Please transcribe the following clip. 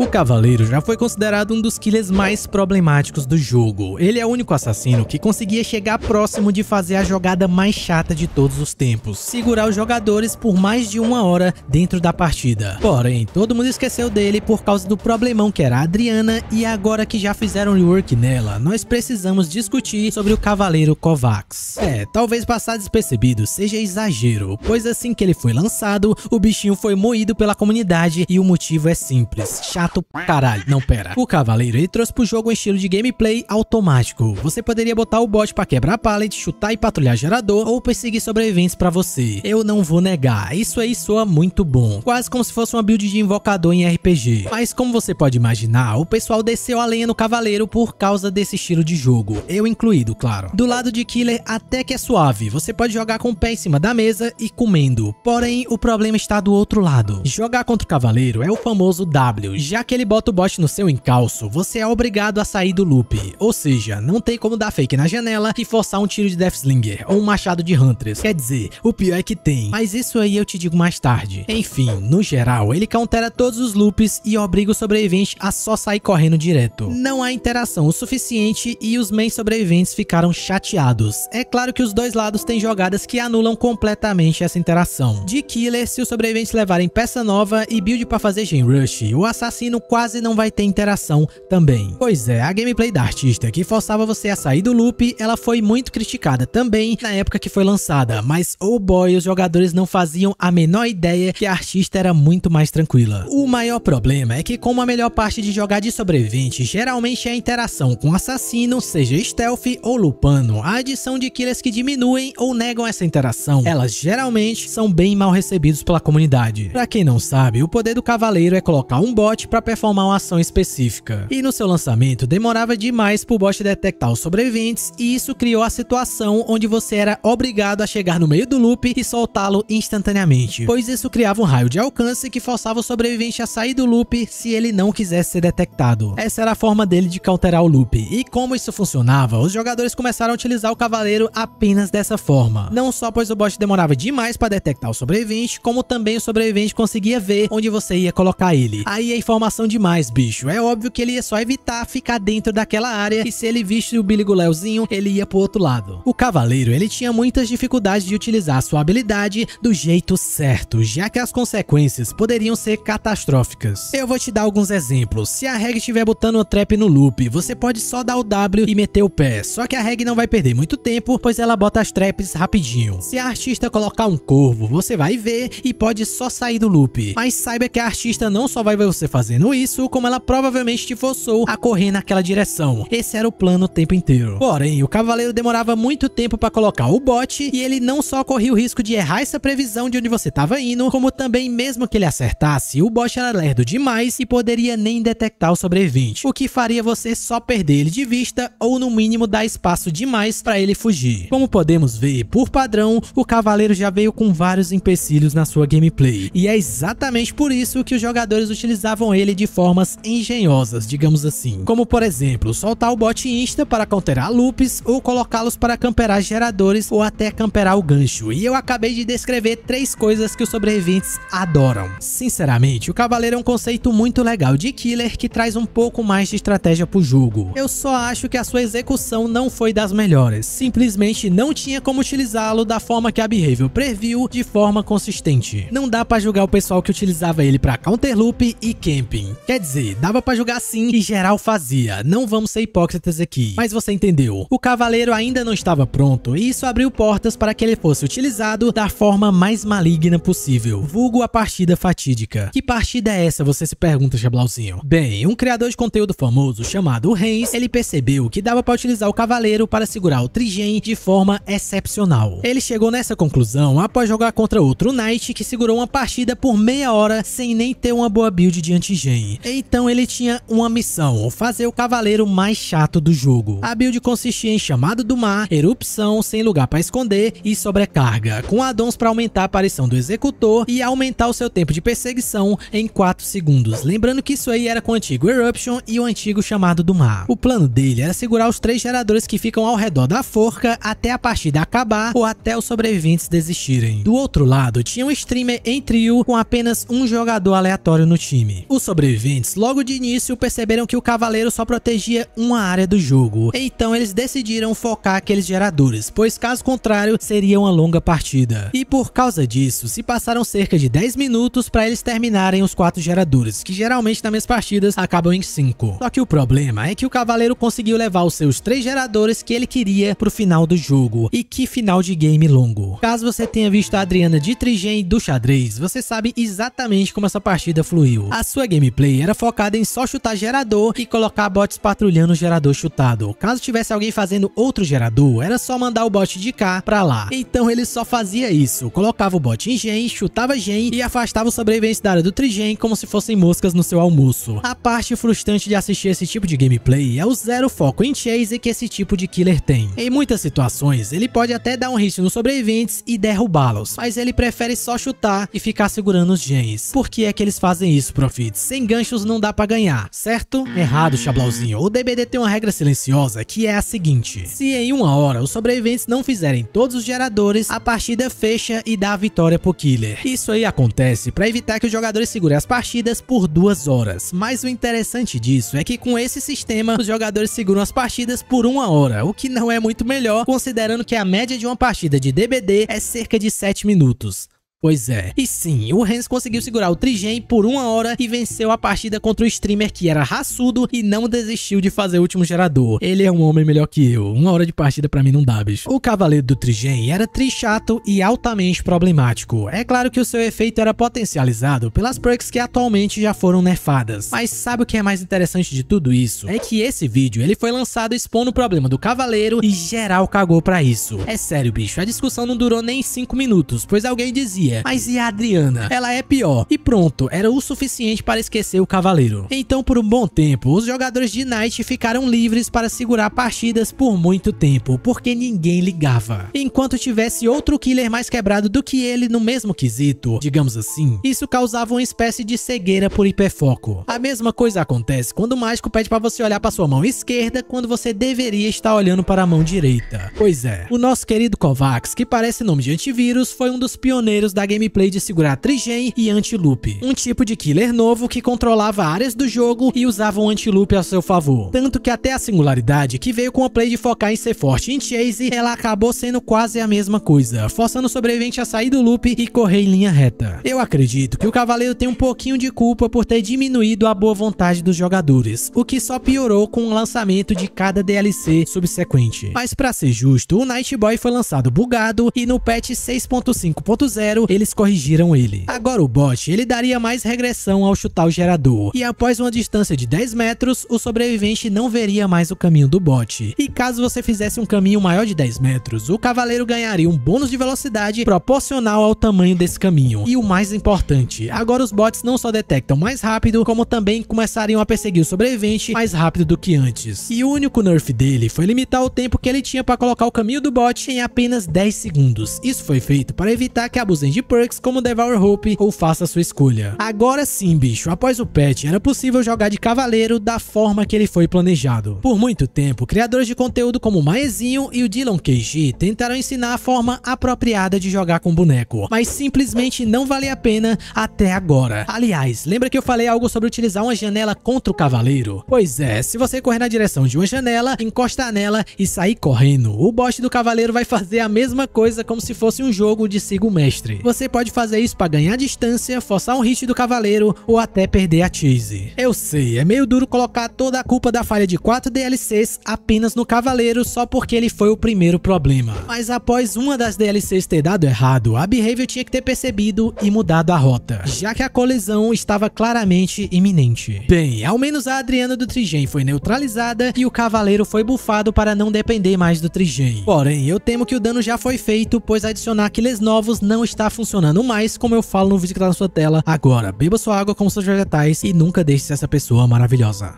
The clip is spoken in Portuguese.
O cavaleiro já foi considerado um dos killers mais problemáticos do jogo. Ele é o único assassino que conseguia chegar próximo de fazer a jogada mais chata de todos os tempos, segurar os jogadores por mais de uma hora dentro da partida. Porém, todo mundo esqueceu dele por causa do problemão que era a Adriana, e agora que já fizeram rework nela, nós precisamos discutir sobre o cavaleiro Kovács. Talvez passar despercebido seja exagero, pois assim que ele foi lançado, o bichinho foi moído pela comunidade e o motivo é simples, chato. Caralho, não, pera. O cavaleiro, ele trouxe pro jogo um estilo de gameplay automático. Você poderia botar o bot pra quebrar pallet, chutar e patrulhar gerador ou perseguir sobreviventes pra você. Eu não vou negar, isso aí soa muito bom, quase como se fosse uma build de invocador em RPG. Mas como você pode imaginar, o pessoal desceu a lenha no cavaleiro por causa desse estilo de jogo, eu incluído, claro. Do lado de killer até que é suave, você pode jogar com o pé em cima da mesa e comendo. Porém, o problema está do outro lado. Jogar contra o cavaleiro é o famoso W. Já que ele bota o bot no seu encalço, você é obrigado a sair do loop, ou seja, não tem como dar fake na janela e forçar um tiro de Deathslinger ou um machado de Huntress. Quer dizer, o pior é que tem, mas isso aí eu te digo mais tarde. Enfim, no geral, ele countera todos os loops e obriga o sobrevivente a só sair correndo direto. Não há interação o suficiente e os main sobreviventes ficaram chateados. É claro que os dois lados têm jogadas que anulam completamente essa interação. De killer, se os sobreviventes levarem peça nova e build pra fazer Gen Rush, o assassino quase não vai ter interação também. Pois é, a gameplay da artista que forçava você a sair do loop, ela foi muito criticada também na época que foi lançada, mas oh boy, os jogadores não faziam a menor ideia que a artista era muito mais tranquila. O maior problema é que como a melhor parte de jogar de sobrevivente geralmente é a interação com o assassino, seja stealth ou lupano, a adição de killers que diminuem ou negam essa interação, elas geralmente são bem mal recebidos pela comunidade. Pra quem não sabe, o poder do cavaleiro é colocar um bot para performar uma ação específica. E no seu lançamento, demorava demais pro bot detectar os sobreviventes, e isso criou a situação onde você era obrigado a chegar no meio do loop e soltá-lo instantaneamente, pois isso criava um raio de alcance que forçava o sobrevivente a sair do loop se ele não quisesse ser detectado. Essa era a forma dele de counterar o loop, e como isso funcionava, os jogadores começaram a utilizar o cavaleiro apenas dessa forma. Não só pois o bot demorava demais para detectar o sobrevivente, como também o sobrevivente conseguia ver onde você ia colocar ele. Aí a informação demais, bicho. É óbvio que ele ia só evitar ficar dentro daquela área e se ele visse o biliguléuzinho, ele ia pro outro lado. O cavaleiro, ele tinha muitas dificuldades de utilizar a sua habilidade do jeito certo, já que as consequências poderiam ser catastróficas. Eu vou te dar alguns exemplos. Se a Reg estiver botando o trap no loop, você pode só dar o W e meter o pé, só que a Reg não vai perder muito tempo, pois ela bota as traps rapidinho. Se a artista colocar um corvo, você vai ver e pode só sair do loop. Mas saiba que a artista não só vai ver você fazendo isso, como ela provavelmente te forçou a correr naquela direção. Esse era o plano o tempo inteiro. Porém, o cavaleiro demorava muito tempo para colocar o bot, e ele não só corria o risco de errar essa previsão de onde você estava indo, como também mesmo que ele acertasse, o bot era lerdo demais e poderia nem detectar o sobrevivente, o que faria você só perder ele de vista ou no mínimo dar espaço demais para ele fugir. Como podemos ver, por padrão, o cavaleiro já veio com vários empecilhos na sua gameplay, e é exatamente por isso que os jogadores utilizavam ele de formas engenhosas, digamos assim, como por exemplo, soltar o bot insta para counterar loops ou colocá-los para camperar geradores ou até camperar o gancho, e eu acabei de descrever 3 coisas que os sobreviventes adoram. Sinceramente, o cavaleiro é um conceito muito legal de killer que traz um pouco mais de estratégia pro jogo. Eu só acho que a sua execução não foi das melhores, simplesmente não tinha como utilizá-lo da forma que a Behavior previu de forma consistente. Não dá pra julgar o pessoal que utilizava ele pra counter loop e quem quer dizer, dava pra jogar sim e geral fazia, não vamos ser hipócritas aqui, mas você entendeu. O cavaleiro ainda não estava pronto e isso abriu portas para que ele fosse utilizado da forma mais maligna possível, vulgo a partida fatídica. Que partida é essa, você se pergunta, Jablauzinho? Bem, um criador de conteúdo famoso chamado Hens, ele percebeu que dava pra utilizar o cavaleiro para segurar o Trigem de forma excepcional. Ele chegou nessa conclusão após jogar contra outro Knight que segurou uma partida por meia hora sem nem ter uma boa build de anti-gen. Então ele tinha uma missão, fazer o cavaleiro mais chato do jogo. A build consistia em chamado do mar, erupção sem lugar para esconder e sobrecarga, com addons para aumentar a aparição do executor e aumentar o seu tempo de perseguição em 4 segundos. Lembrando que isso aí era com o antigo eruption e o antigo chamado do mar. O plano dele era segurar os 3 geradores que ficam ao redor da forca até a partida acabar ou até os sobreviventes desistirem. Do outro lado, tinha um streamer em trio com apenas um jogador aleatório no time. O sobreviventes logo de início perceberam que o cavaleiro só protegia uma área do jogo, então eles decidiram focar aqueles geradores, pois caso contrário seria uma longa partida. E por causa disso, se passaram cerca de 10 minutos para eles terminarem os 4 geradores, que geralmente nas minhas partidas acabam em 5. Só que o problema é que o cavaleiro conseguiu levar os seus 3 geradores que ele queria pro final do jogo, e que final de game longo. Caso você tenha visto a Adriana de Trigem do xadrez, você sabe exatamente como essa partida fluiu. A sua gameplay era focada em só chutar gerador e colocar bots patrulhando o gerador chutado. Caso tivesse alguém fazendo outro gerador, era só mandar o bot de cá pra lá. Então ele só fazia isso, colocava o bot em gen, chutava gen e afastava os sobreviventes da área do Trigem como se fossem moscas no seu almoço. A parte frustrante de assistir esse tipo de gameplay é o zero foco em chase que esse tipo de killer tem. Em muitas situações, ele pode até dar um hit nos sobreviventes e derrubá-los, mas ele prefere só chutar e ficar segurando os gens. Por que é que eles fazem isso, ProFitz? Sem ganchos não dá pra ganhar, certo? Errado, chablauzinho. O DBD tem uma regra silenciosa que é a seguinte: se em uma hora os sobreviventes não fizerem todos os geradores, a partida fecha e dá a vitória pro killer. Isso aí acontece pra evitar que os jogadores segurem as partidas por 2 horas, mas o interessante disso é que com esse sistema os jogadores seguram as partidas por 1 hora, o que não é muito melhor, considerando que a média de uma partida de DBD é cerca de 7 minutos. Pois é, e sim, o Hens conseguiu segurar o Trigem por 1 hora e venceu a partida contra o streamer que era raçudo e não desistiu de fazer o último gerador. Ele é um homem melhor que eu, 1 hora de partida pra mim não dá, bicho. O cavaleiro do Trigem era trichato e altamente problemático. É claro que o seu efeito era potencializado pelas perks que atualmente já foram nerfadas. Mas sabe o que é mais interessante de tudo isso? É que esse vídeo ele foi lançado expondo o problema do cavaleiro e geral cagou pra isso. É sério, bicho, a discussão não durou nem 5 minutos, pois alguém dizia: mas e a Adriana? Ela é pior. E pronto, era o suficiente para esquecer o cavaleiro. Então por um bom tempo, os jogadores de Knight ficaram livres para segurar partidas por muito tempo, porque ninguém ligava. Enquanto tivesse outro killer mais quebrado do que ele no mesmo quesito, digamos assim, isso causava uma espécie de cegueira por hiperfoco. A mesma coisa acontece quando o mágico pede para você olhar para sua mão esquerda quando você deveria estar olhando para a mão direita. Pois é, o nosso querido Kovács, que parece nome de antivírus, foi um dos pioneiros da gameplay de segurar Trigem e anti-loop, um tipo de killer novo que controlava áreas do jogo e usava um anti-loop a seu favor, tanto que até a singularidade que veio com a play de focar em ser forte em chase, ela acabou sendo quase a mesma coisa, forçando o sobrevivente a sair do loop e correr em linha reta. Eu acredito que o cavaleiro tem um pouquinho de culpa por ter diminuído a boa vontade dos jogadores, o que só piorou com o lançamento de cada DLC subsequente. Mas pra ser justo, o Night Boy foi lançado bugado e no patch 6.5.0 eles corrigiram ele. Agora o bot, ele daria mais regressão ao chutar o gerador, e após uma distância de 10 metros, o sobrevivente não veria mais o caminho do bot. E caso você fizesse um caminho maior de 10 metros, o cavaleiro ganharia um bônus de velocidade proporcional ao tamanho desse caminho. E o mais importante, agora os bots não só detectam mais rápido, como também começariam a perseguir o sobrevivente mais rápido do que antes. E o único nerf dele foi limitar o tempo que ele tinha para colocar o caminho do bot em apenas 10 segundos. Isso foi feito para evitar que abusem de perks como Devour Hope ou faça sua escolha. Agora sim, bicho, após o patch era possível jogar de cavaleiro da forma que ele foi planejado. Por muito tempo, criadores de conteúdo como o Maezinho e o Dylan KG tentaram ensinar a forma apropriada de jogar com boneco, mas simplesmente não valia a pena até agora. Aliás, lembra que eu falei algo sobre utilizar uma janela contra o cavaleiro? Pois é, se você correr na direção de uma janela, encostar nela e sair correndo, o bot do cavaleiro vai fazer a mesma coisa, como se fosse um jogo de siga o mestre. Você pode fazer isso para ganhar distância, forçar um hit do cavaleiro ou até perder a chase. Eu sei, é meio duro colocar toda a culpa da falha de 4 DLCs apenas no cavaleiro só porque ele foi o primeiro problema. Mas após uma das DLCs ter dado errado, a Behavior tinha que ter percebido e mudado a rota, já que a colisão estava claramente iminente. Bem, ao menos a Adriana do Trigem foi neutralizada e o cavaleiro foi bufado para não depender mais do Trigem. Porém, eu temo que o dano já foi feito, pois adicionar killers novos não está funcionando mais, como eu falo no vídeo que tá na sua tela agora. Beba sua água com seus vegetais e nunca deixe essa pessoa maravilhosa.